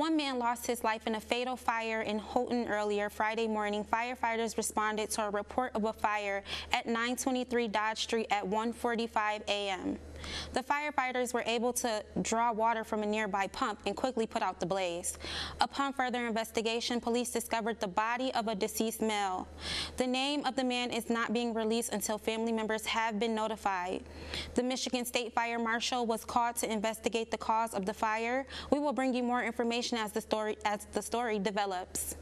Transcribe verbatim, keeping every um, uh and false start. One man lost his life in a fatal fire in Houghton earlier Friday morning. Firefighters responded to a report of a fire at nine twenty-three Dodge Street at one forty-five a m The firefighters were able to draw water from a nearby pump and quickly put out the blaze. Upon further investigation, police discovered the body of a deceased male. The name of the man is not being released until family members have been notified. The Michigan State Fire Marshal was called to investigate the cause of the fire. We will bring you more information as the story, as the story develops.